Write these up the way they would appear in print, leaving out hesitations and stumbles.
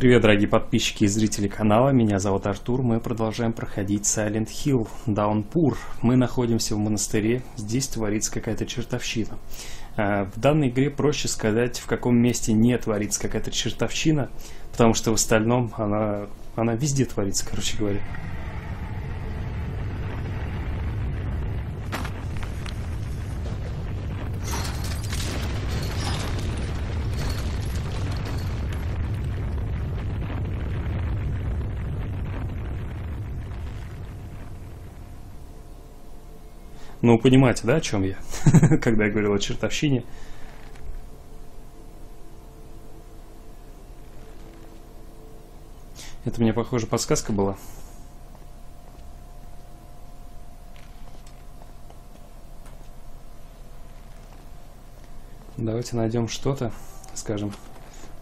Привет, дорогие подписчики и зрители канала, меня зовут Артур, мы продолжаем проходить Silent Hill Downpour. Мы находимся в монастыре, здесь творится какая-то чертовщина. В данной игре проще сказать, в каком месте не творится какая-то чертовщина, потому что в остальном она везде творится, короче говоря. Ну, понимаете, да, о чем я, когда я говорил о чертовщине? Это мне, похоже, подсказка была. Давайте найдем что-то, скажем,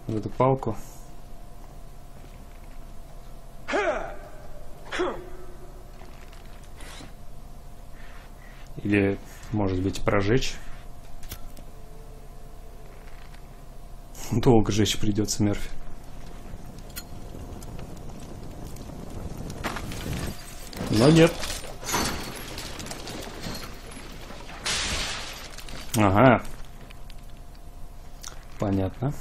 вот эту палку. Или, может быть, прожечь. Долго жечь придется, Мёрфи. Но нет. Ага. Понятно.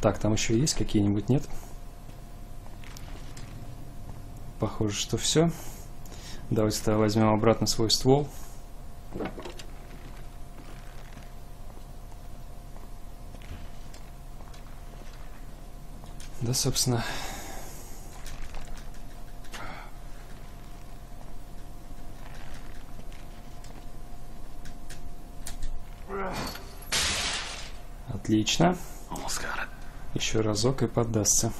Так, там еще есть какие-нибудь, нет? Похоже, что все. Давайте тогда возьмем обратно свой ствол. Да, собственно. Отлично. Еще разок и поддастся.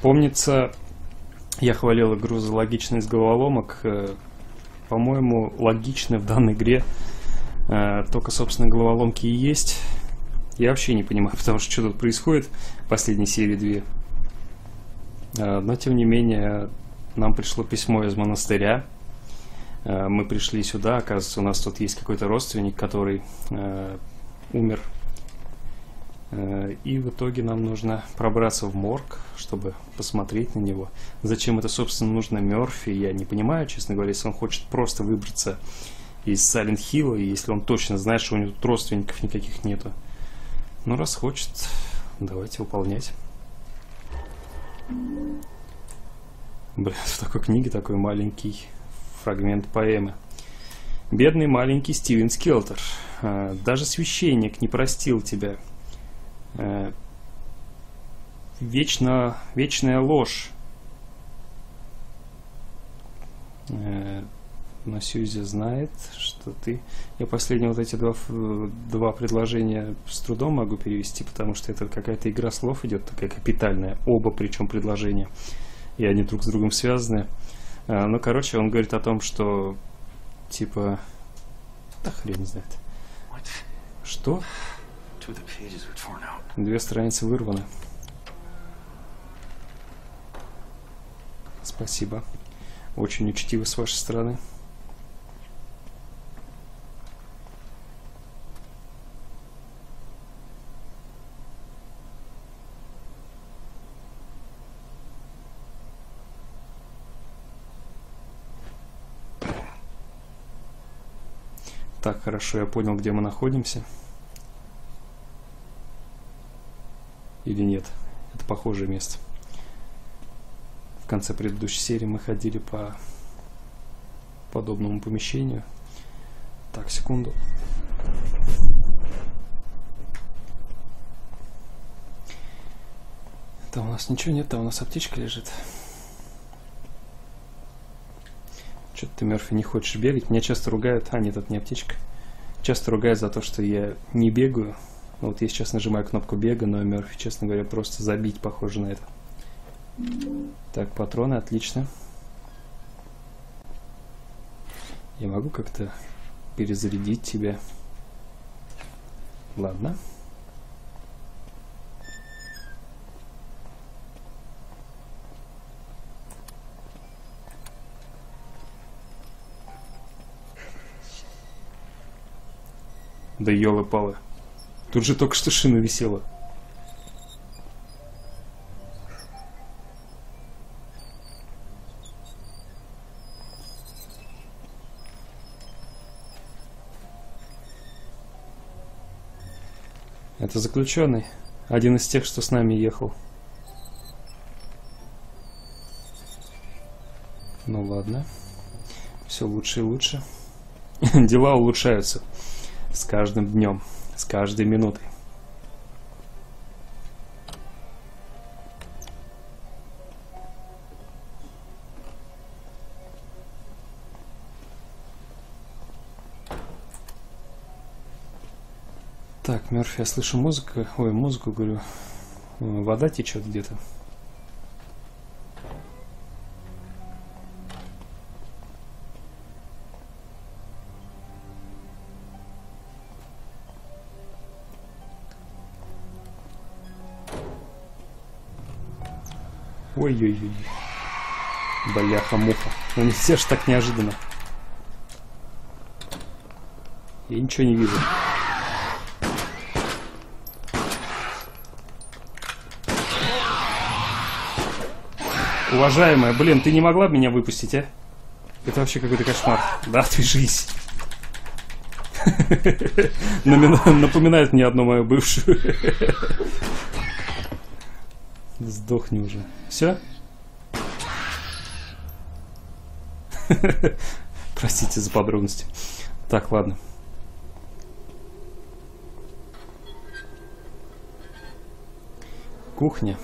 Помнится, я хвалил игру за логичность головоломок. По-моему, логичны в данной игре только, собственно, головоломки и есть. Я вообще не понимаю, потому что тут происходит в последней серии 2. Но, тем не менее, нам пришло письмо из монастыря. Мы пришли сюда, оказывается, у нас тут есть какой-то родственник, который умер. И в итоге нам нужно пробраться в морг, чтобы посмотреть на него. Зачем это, собственно, нужно Мёрфи, я не понимаю, честно говоря. Если он хочет просто выбраться из Сайлент Хилла, и если он точно знает, что у него тут родственников никаких нету. Ну, раз хочет, давайте выполнять. Блин, в такой книге такой маленький фрагмент поэмы. Бедный маленький Стивен Скелтер. Даже священник не простил тебя. Вечная ложь. Но Сьюзи знает, что ты... Я последние вот эти два предложения с трудом могу перевести, потому что это какая-то игра слов идет, такая капитальная. Оба причем предложения. И они друг с другом связаны. Ну, короче, он говорит о том, что... Типа... Да хрен знает. Что? Две страницы вырваны. Спасибо. Очень учтиво с вашей стороны. Так, хорошо, я понял, где мы находимся. Или нет. Это похожее место. В конце предыдущей серии мы ходили по подобному помещению. Так, секунду. Там у нас ничего нет, там у нас аптечка лежит. Что-то ты, Мёрфи, не хочешь бегать. Меня часто ругают... А, нет, это не аптечка. Часто ругают за то, что я не бегаю. Вот я сейчас нажимаю кнопку бега, но Мёрфи, честно говоря, просто забить похоже на это. Так, патроны, отлично. Я могу как-то перезарядить тебя. Ладно. Да ёлы-палы. Тут же только что шина висела. Это заключенный. Один из тех, что с нами ехал. Ну ладно. Все лучше и лучше. Дела улучшаются. С каждым днем. С каждой минутой. Так, Мёрфи, я слышу музыку. Ой, музыку, говорю. Вода течет где-то. Ой-ой-ой. Бляха-муха. Ну не все ж так неожиданно. Я ничего не вижу. Уважаемая, блин, ты не могла меня выпустить, а? Это вообще какой-то кошмар. Да, отвяжись. Напоминает мне одну мою бывшую. Сдохни уже. Все? Простите за подробности. Так, ладно. Кухня.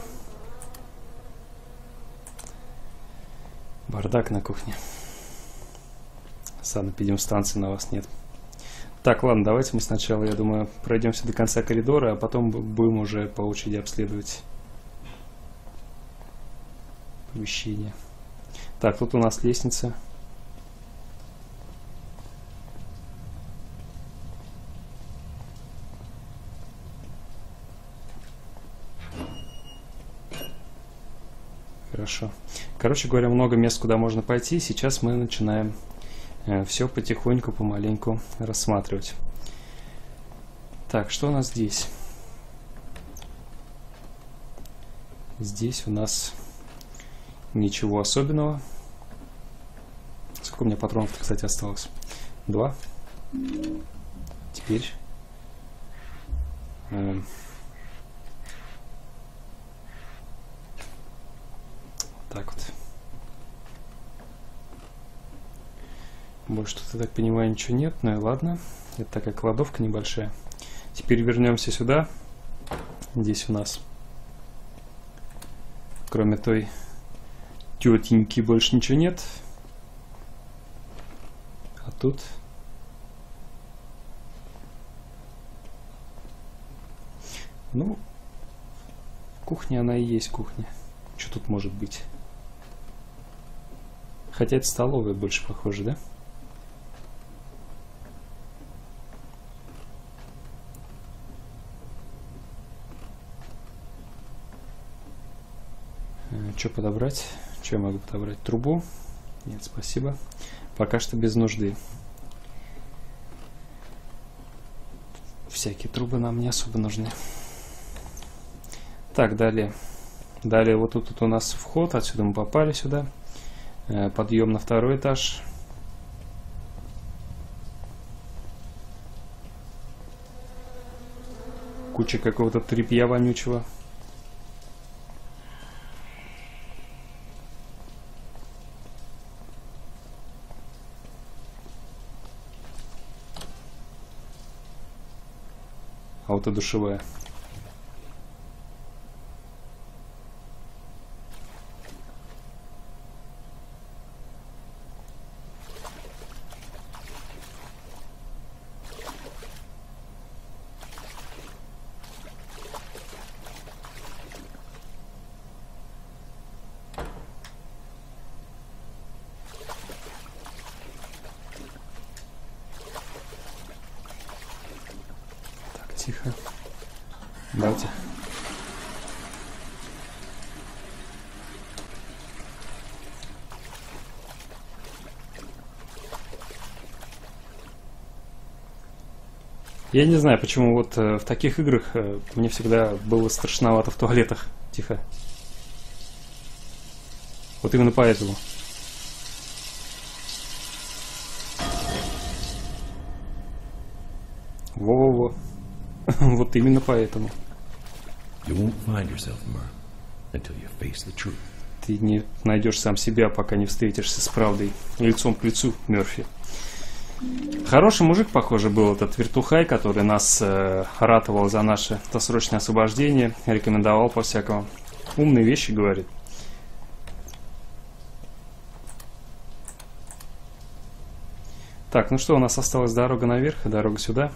Бардак на кухне. Санэпидемстанции на вас нет. Так, ладно, давайте мы сначала, я думаю, пройдемся до конца коридора, а потом будем уже по очереди обследовать помещение. Так, тут у нас лестница. Хорошо. Короче говоря, много мест, куда можно пойти. Сейчас мы начинаем все потихоньку, помаленьку рассматривать. Так, что у нас здесь? Здесь у нас... Ничего особенного. Сколько у меня патронов-то, кстати, осталось? 2. Теперь. Так вот. Больше тут, я так понимаю, ничего нет. Ну и ладно. Это такая кладовка небольшая. Теперь вернемся сюда. Здесь у нас. Кроме той... Тетеньки больше ничего нет. А тут ну кухня, она и есть кухня. Что тут может быть? Хотя это столовая больше похоже, да? Что подобрать? Что я могу подобрать? Трубу? Нет, спасибо. Пока что без нужды. Всякие трубы нам не особо нужны. Так, далее. Далее вот тут у нас вход. Отсюда мы попали сюда. Подъем на второй этаж. Куча какого-то тряпья вонючего. Душевая. Тихо. Давайте. Я не знаю, почему вот в таких играх мне всегда было страшновато в туалетах. Тихо. Вот именно поэтому. Во-во-во. Вот именно поэтому. Ты не найдешь сам себя, пока не встретишься с правдой лицом к лицу, Мёрфи. Хороший мужик, похоже, был этот вертухай, который нас ратовал за наше досрочное освобождение, рекомендовал по-всякому. Умные вещи говорит. Так, ну что, у нас осталась дорога наверх, дорога сюда.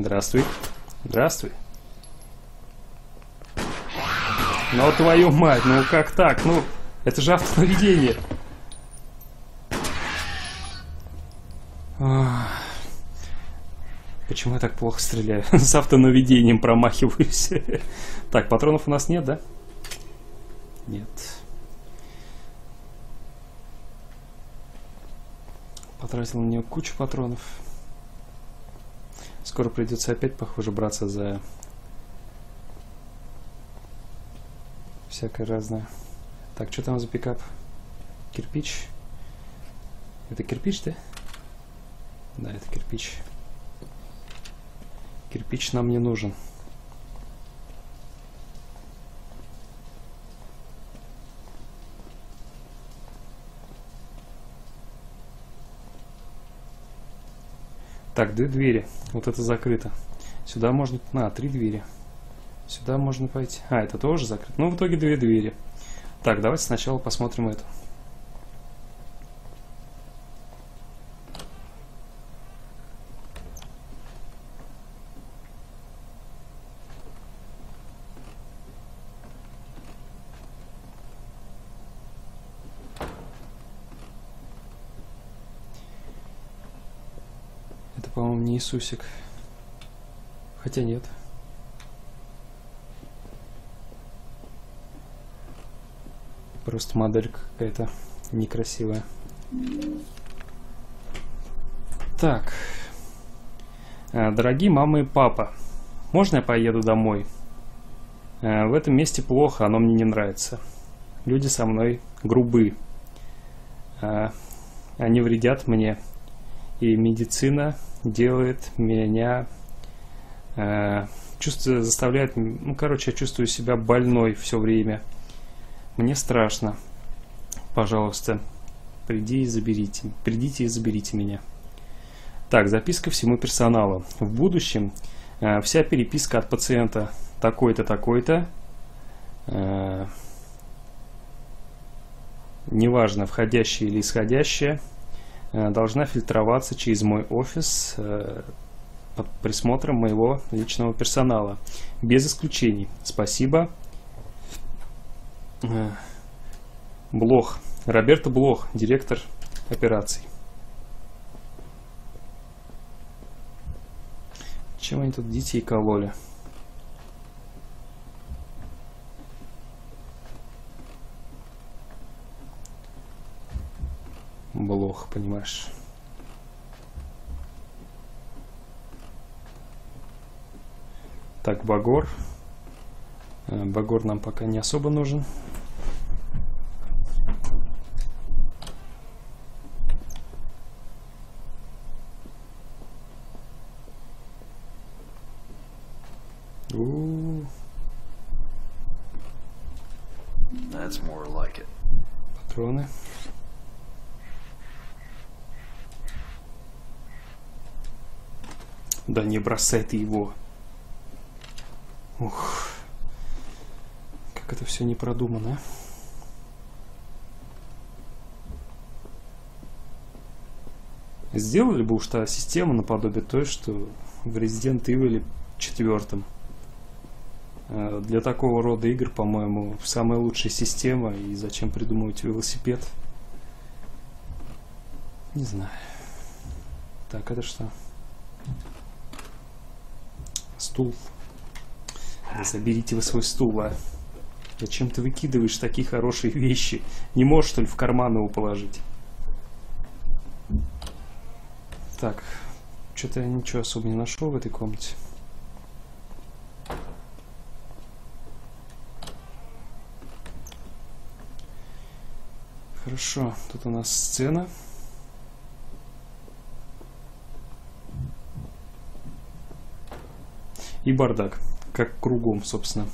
Здравствуй. Здравствуй. Ну, твою мать, ну как так? Ну, это же автонаведение. Почему я так плохо стреляю? С автонаведением промахиваюсь. Так, патронов у нас нет, да? Нет. Потратил на нее кучу патронов. Скоро придется опять, похоже, браться за всякое разное. Так, что там за пикап? Кирпич. Это кирпич, да? Да, это кирпич. Кирпич нам не нужен. Так, две двери. Вот это закрыто. Сюда можно... А, три двери. Сюда можно пойти. А, это тоже закрыто. Ну, в итоге две двери. Так, давайте сначала посмотрим эту. По-моему, не Иисусик. Хотя нет. Просто модель какая-то некрасивая. Так. Дорогие мама и папа, можно я поеду домой? В этом месте плохо, оно мне не нравится. Люди со мной грубы. Они вредят мне. И медицина делает меня, заставляет, ну, короче, я чувствую себя больной все время. Мне страшно. Пожалуйста, придите и заберите меня. Так, записка всему персоналу. В будущем вся переписка от пациента такой-то, такой-то, неважно, входящая или исходящая, должна фильтроваться через мой офис под присмотром моего личного персонала. Без исключений. Спасибо. Блох. Роберт Блох, директор операций. Чем они тут детей кололи? Блох, понимаешь. Так, багор. Багор нам пока не особо нужен. Патроны. Да не бросай ты его. Ух. Как это все не продумано. Сделали бы уж та система наподобие той, что в Resident Evil 4. Для такого рода игр, по-моему, самая лучшая система. И зачем придумывать велосипед? Не знаю. Так, это что? Стул. Да заберите вы свой стул, а. Зачем ты выкидываешь такие хорошие вещи? Не можешь, что ли, в карман его положить? Так, что-то я ничего особо не нашел в этой комнате. Хорошо, тут у нас сцена. И бардак, как кругом, собственно.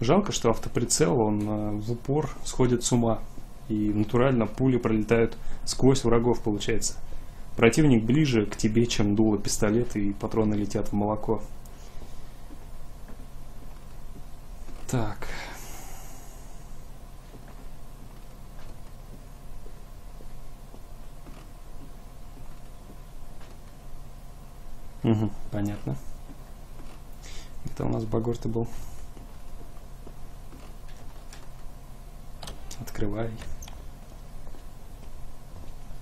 Жалко, что автоприцел, он в упор сходит с ума. И натурально пули пролетают сквозь врагов, получается. Противник ближе к тебе, чем дуло пистолета, и патроны летят в молоко. Так. Угу, понятно. Это у нас багор-то был. Открывай.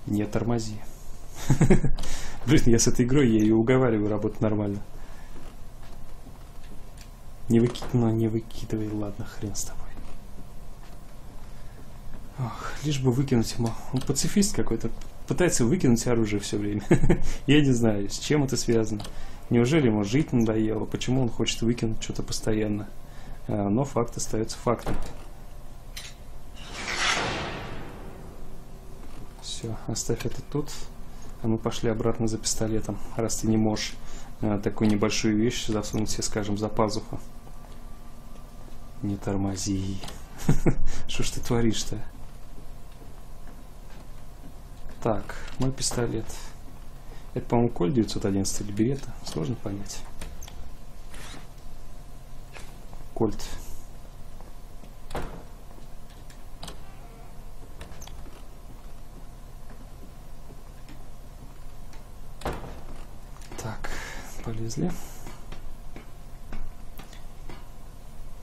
Не тормози. Блин, я с этой игрой, я ее уговариваю работать нормально. Не выкидывай, но не выкидывай, ладно, хрен с тобой. Ох, лишь бы выкинуть ему. Он пацифист какой-то, пытается выкинуть оружие все время. Я не знаю, с чем это связано. Неужели ему жить надоело? Почему он хочет выкинуть что-то постоянно? Но факт остается фактом. Все, оставь это тут. А мы пошли обратно за пистолетом, раз ты не можешь такую небольшую вещь засунуть себе, скажем, за пазуху. Не тормози. Что ж ты творишь-то? Так, мой пистолет. Это, по-моему, Кольт 911 или Беретта. Сложно понять. Кольт. Полезли.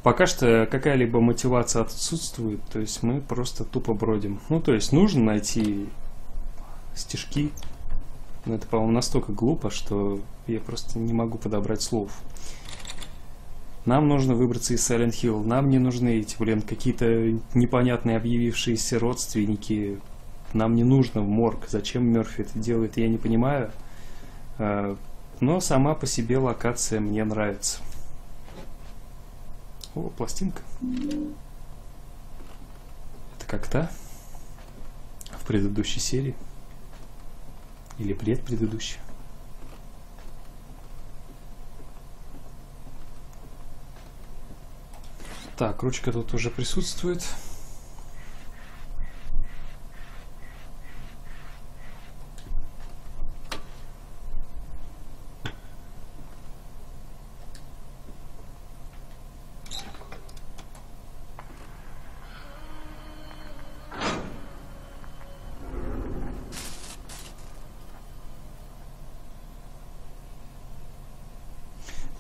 Пока что какая-либо мотивация отсутствует, то есть мы просто тупо бродим. Ну, то есть нужно найти стишки, но это, по-моему, настолько глупо, что я просто не могу подобрать слов. Нам нужно выбраться из Silent Hill, нам не нужны эти, блин, какие-то непонятные объявившиеся родственники, нам не нужно в морг, зачем Мёрфи это делает, я не понимаю. Но сама по себе локация мне нравится. О, пластинка. Это как та в предыдущей серии. Или предпредыдущей. Так, ручка тут уже присутствует.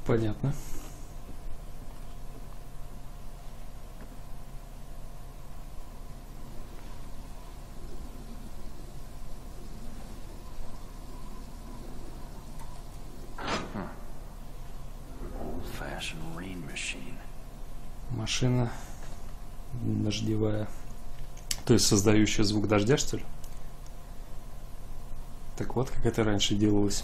Понятно. Машина дождевая. То есть создающая звук дождя, что ли? Так вот, как это раньше делалось.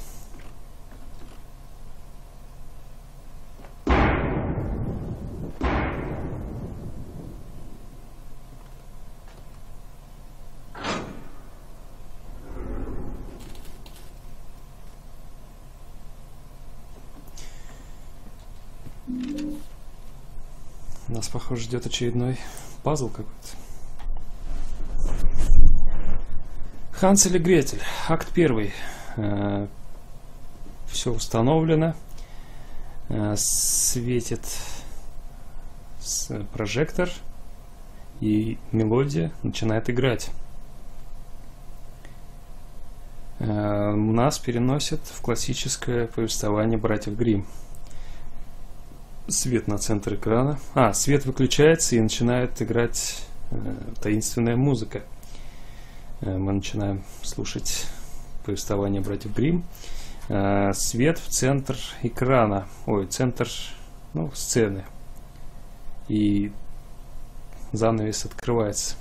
Нас, похоже, ждет очередной пазл какой-то. Хансель или Гретель. Акт 1. Все установлено. Светит прожектор. И мелодия начинает играть. Нас переносит в классическое повествование «Братьев Гримм». Свет на центр экрана. А, свет выключается и начинает играть таинственная музыка. Мы начинаем слушать повествование братьев Гримм. Свет в центр экрана, центр сцены. И занавес открывается.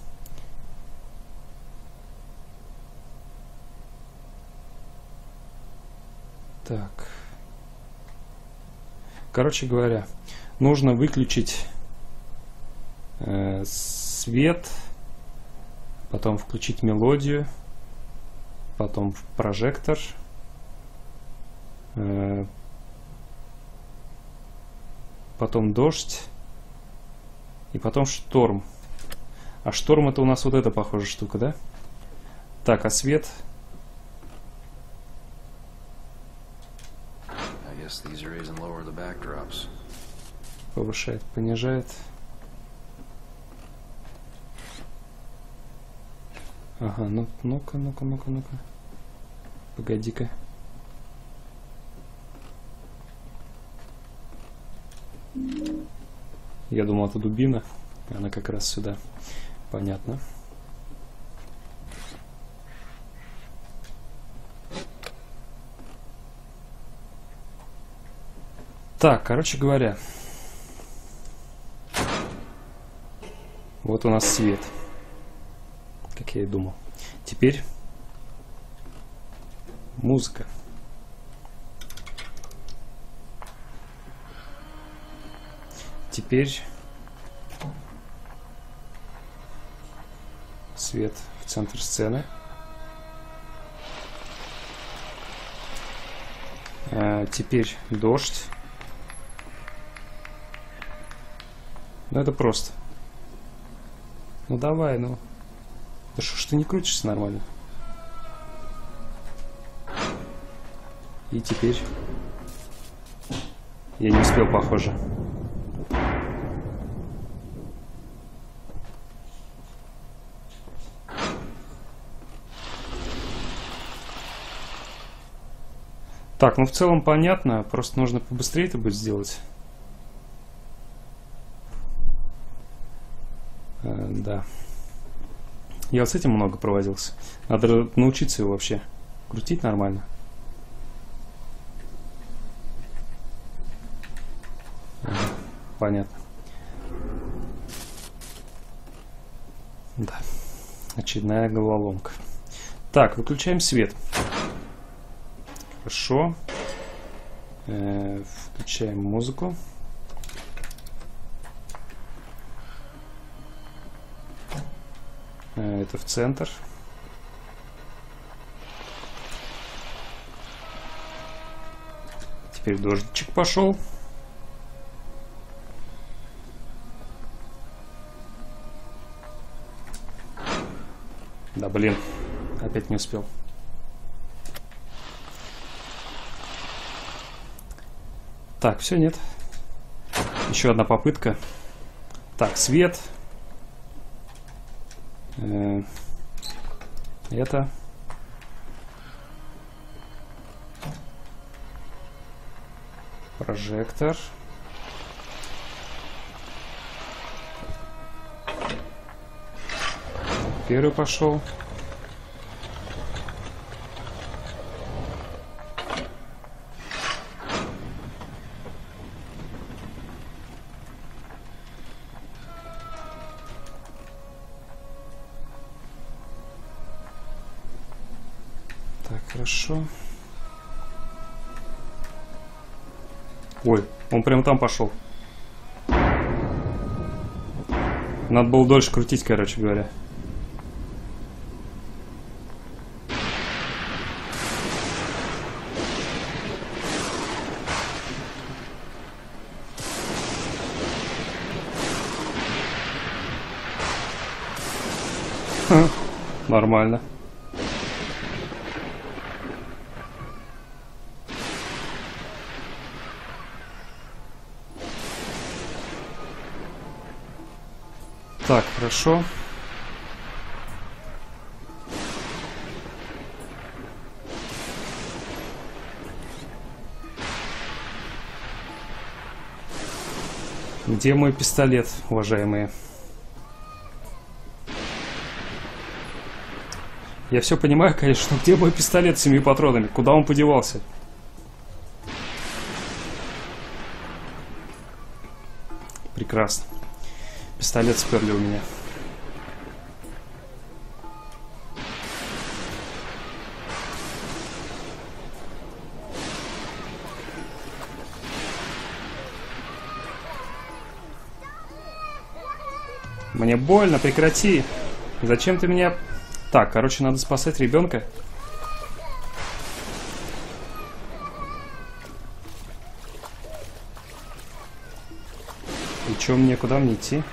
Так. Короче говоря, нужно выключить свет, потом включить мелодию, потом прожектор, потом дождь и потом шторм. А шторм — это у нас вот эта похожая штука, да? Так, а свет... Повышает, понижает. Ага, ну-ка. Погоди-ка. Я думал, это дубина. Она как раз сюда. Понятно. Так, короче говоря, вот у нас свет, как я и думал. Теперь музыка. Теперь свет в центр сцены. Теперь дождь. Ну это просто. Ну давай, ну. Да что ж ты не крутишься нормально? И теперь... Я не успел, похоже. Так, ну в целом понятно. Просто нужно побыстрее это будет сделать. Да. Я вот с этим много провозился. Надо научиться его вообще крутить нормально. Понятно. Да. Очередная головоломка. Так, выключаем свет. Хорошо. Включаем музыку. Это в центр. Теперь дождичек пошел. Да блин, опять не успел. Так, все, нет. Еще одна попытка. Так, свет. Это прожектор, первый пошел, хорошо. Ой, он прямо там пошел. Надо было дольше крутить, короче говоря. Ха, нормально. Так, хорошо. Где мой пистолет, уважаемые? Я все понимаю, конечно, но где мой пистолет с 7 патронами? Куда он подевался? Прекрасно. Пистолет сперли у меня. Мне больно, прекрати. Зачем ты меня... Так, короче, надо спасать ребенка. И чё мне, куда мне идти?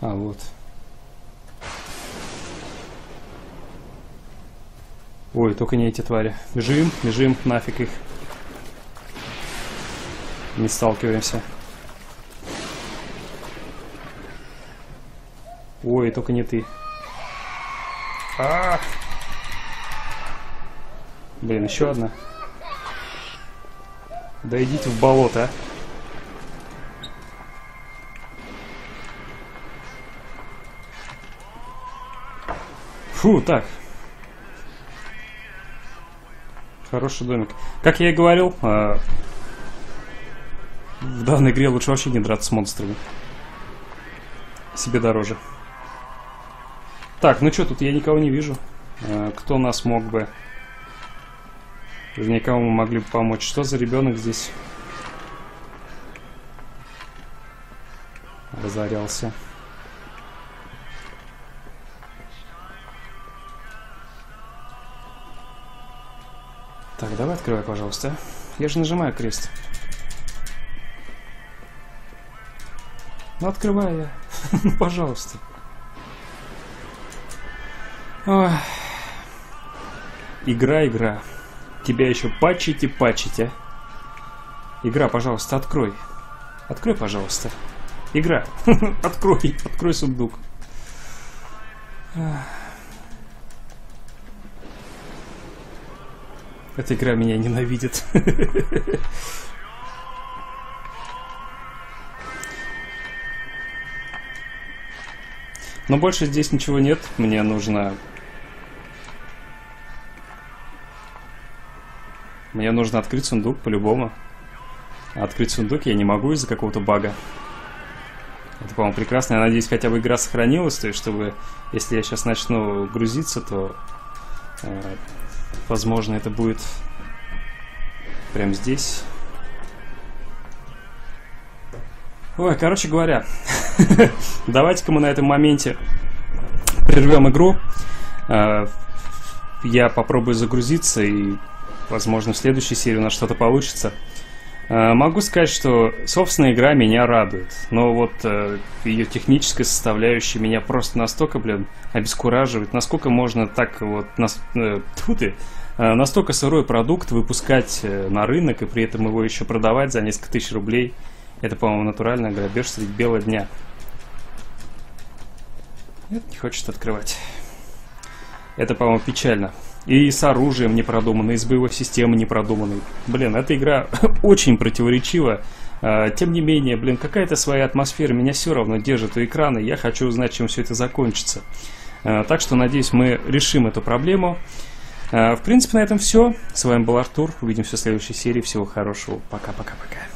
А, вот. Ой, только не эти твари. Бежим, бежим, нафиг их. Не сталкиваемся. Ой, только не ты. А-а-а. Блин, еще одна. Да идите в болото, а. Фу, так. Хороший домик. Как я и говорил, в данной игре лучше вообще не драться с монстрами. Себе дороже. Так, ну что, тут я никого не вижу. Кто нас мог бы... Никому мы могли бы помочь. Что за ребенок здесь? Разорялся. Так, давай открывай, пожалуйста. Я же нажимаю крест. Ну, открывай я. Ну, пожалуйста. Ой. Игра, игра. Тебя еще пачите. Игра, пожалуйста, открой. Открой, пожалуйста. Игра. Открой сундук. Эта игра меня ненавидит. Но больше здесь ничего нет. Мне нужно... Мне нужно открыть сундук, по-любому. Открыть сундук я не могу из-за какого-то бага. Это, по-моему, прекрасно. Я надеюсь, хотя бы игра сохранилась. То есть, чтобы... Если я сейчас начну грузиться, то... Возможно, это будет прямо здесь. Ой, короче говоря, давайте-ка мы на этом моменте прервем игру. Я попробую загрузиться, и, возможно, в следующей серии у нас что-то получится. Могу сказать, что, собственно, игра меня радует. Но вот ее техническая составляющая меня просто настолько, блин, обескураживает. Насколько можно так вот... настолько сырой продукт выпускать на рынок и при этом его еще продавать за несколько тысяч рублей. Это, по-моему, натуральный грабеж средь бела дня. Нет, не хочет открывать. Это, по-моему, печально. И с оружием не продуманной, и с боевой системой не продуманной. Блин, эта игра очень противоречива. Тем не менее, блин, какая-то своя атмосфера меня все равно держит у экрана. Я хочу узнать, чем все это закончится. Так что, надеюсь, мы решим эту проблему. В принципе, на этом все. С вами был Артур. Увидимся в следующей серии. Всего хорошего. Пока-пока-пока.